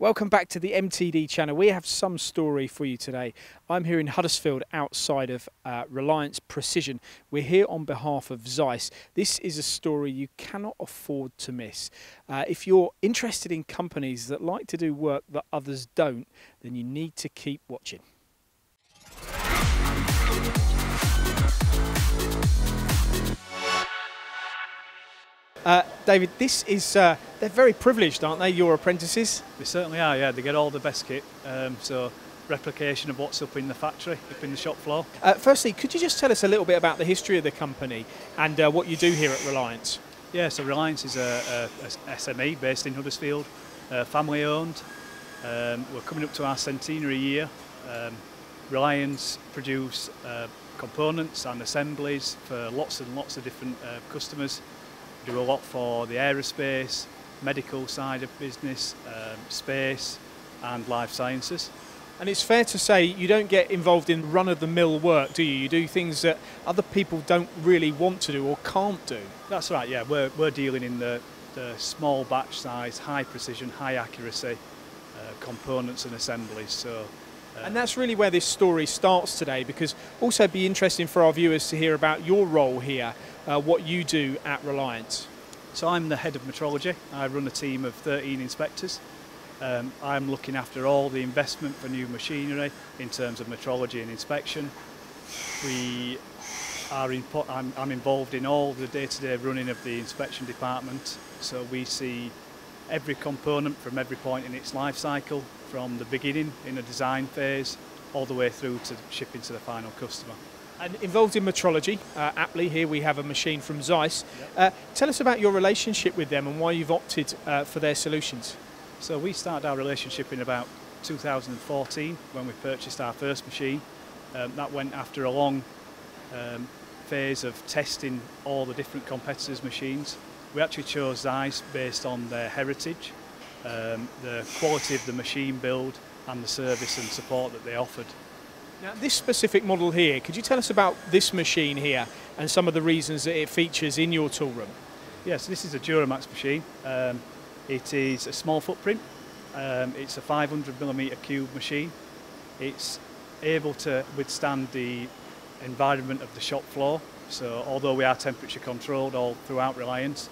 Welcome back to the MTD channel. We have some story for you today. I'm here in Huddersfield outside of Reliance Precision. We're here on behalf of Zeiss. This is a story you cannot afford to miss. If you're interested in companies that like to do work that others don't, then you need to keep watching. David, this is, they're very privileged, aren't they, your apprentices? They certainly are, yeah. They get all the best kit, so replication of what's up in the factory, up in the shop floor. Firstly, could you just tell us a little bit about the history of the company and what you do here at Reliance? Yeah, so Reliance is a SME based in Huddersfield, family owned. We're coming up to our centenary year. Reliance produce components and assemblies for lots and lots of different customers. We do a lot for the aerospace, medical side of business, space and life sciences. And it's fair to say you don't get involved in run-of-the-mill work, do you? You do things that other people don't really want to do or can't do. That's right, yeah. We're dealing in the small batch size, high precision, high accuracy components and assemblies. So. And that's really where this story starts today, because also it'd be interesting for our viewers to hear about your role here, what you do at Reliance. So I'm the head of metrology. I run a team of 13 inspectors. I'm looking after all the investment for new machinery in terms of metrology and inspection. I'm involved in all the day-to-day running of the inspection department, so we see every component from every point in its life cycle, from the beginning in the design phase all the way through to shipping to the final customer. And involved in metrology, aptly here we have a machine from Zeiss. Yep. Tell us about your relationship with them and why you've opted for their solutions. So we started our relationship in about 2014 when we purchased our first machine. That went after a long phase of testing all the different competitors' machines. We actually chose Zeiss based on their heritage, the quality of the machine build and the service and support that they offered. Now this specific model here, could you tell us about this machine here and some of the reasons that it features in your tool room? Yeah, so this is a DuraMax machine. It is a small footprint, it's a 500mm cube machine. It's able to withstand the environment of the shop floor, so although we are temperature controlled all throughout Reliance,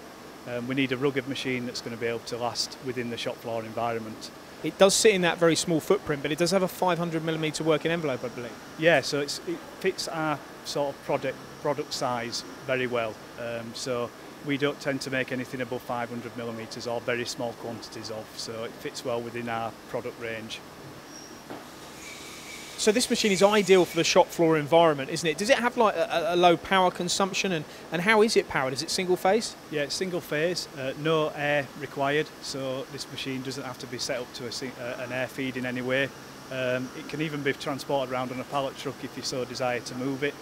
we need a rugged machine that's going to be able to last within the shop floor environment. It does sit in that very small footprint, but it does have a 500mm working envelope, I believe. Yeah, so it fits our sort of product size very well. So we don't tend to make anything above 500mm or very small quantities of, so it fits well within our product range. So this machine is ideal for the shop floor environment, isn't it? Does it have like a low power consumption, and how is it powered? Is it single phase? Yeah, it's single phase, no air required, so this machine doesn't have to be set up to an air feed in any way. It can even be transported around on a pallet truck if you so desire to move it.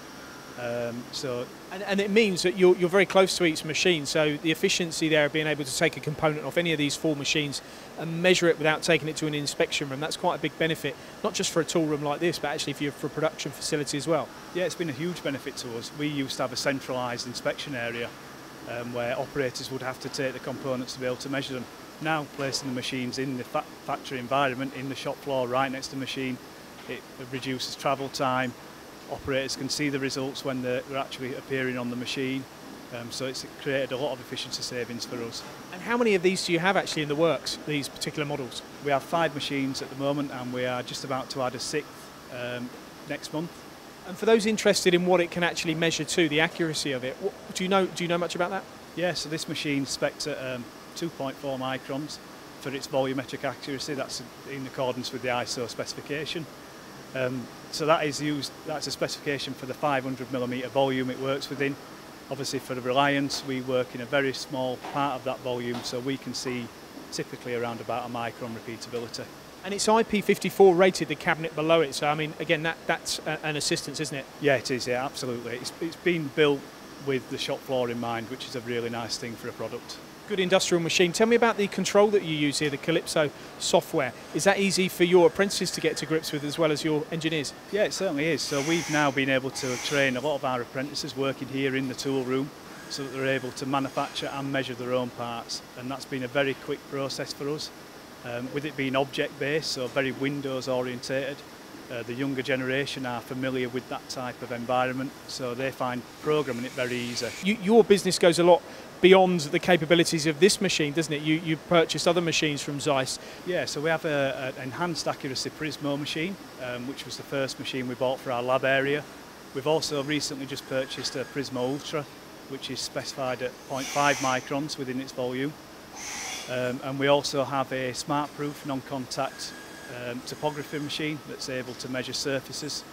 And it means that you're very close to each machine, so the efficiency there of being able to take a component off any of these four machines and measure it without taking it to an inspection room, that's quite a big benefit, not just for a tool room like this, but actually for a production facility as well. Yeah, it's been a huge benefit to us. We used to have a centralised inspection area where operators would have to take the components to be able to measure them. Now, placing the machines in the factory environment, in the shop floor, right next to the machine, it reduces travel time. Operators can see the results when they're actually appearing on the machine, so it's created a lot of efficiency savings for us. And how many of these do you have actually in the works, these particular models? We have 5 machines at the moment, and we are just about to add a 6th next month. And for those interested in what it can actually measure to, the accuracy of it, do you know much about that? Yeah, so this machine specced at 2.4 microns for its volumetric accuracy. That's in accordance with the ISO specification. So that is used, that's a specification for the 500mm volume it works within. Obviously for the Reliance we work in a very small part of that volume, so we can see typically around about a micron repeatability. And it's IP54 rated, the cabinet below it, so I mean again that's an assistance, isn't it? Yeah, it is, yeah, absolutely. It's been built with the shop floor in mind, which is a really nice thing for a product. Good industrial machine. Tell me about the control that you use here, the Calypso software. Is that easy for your apprentices to get to grips with as well as your engineers? Yeah, it certainly is. So we've now been able to train a lot of our apprentices working here in the tool room so that they're able to manufacture and measure their own parts, and that's been a very quick process for us. With it being object-based, so very Windows-orientated, the younger generation are familiar with that type of environment, so they find programming it very easy. Your business goes a lot beyond the capabilities of this machine, doesn't it? You purchased other machines from Zeiss. Yeah, so we have an enhanced accuracy Prismo machine, which was the first machine we bought for our lab area. We've also recently just purchased a Prismo Ultra, which is specified at 0.5 microns within its volume. And we also have a smart proof non-contact topography machine that's able to measure surfaces.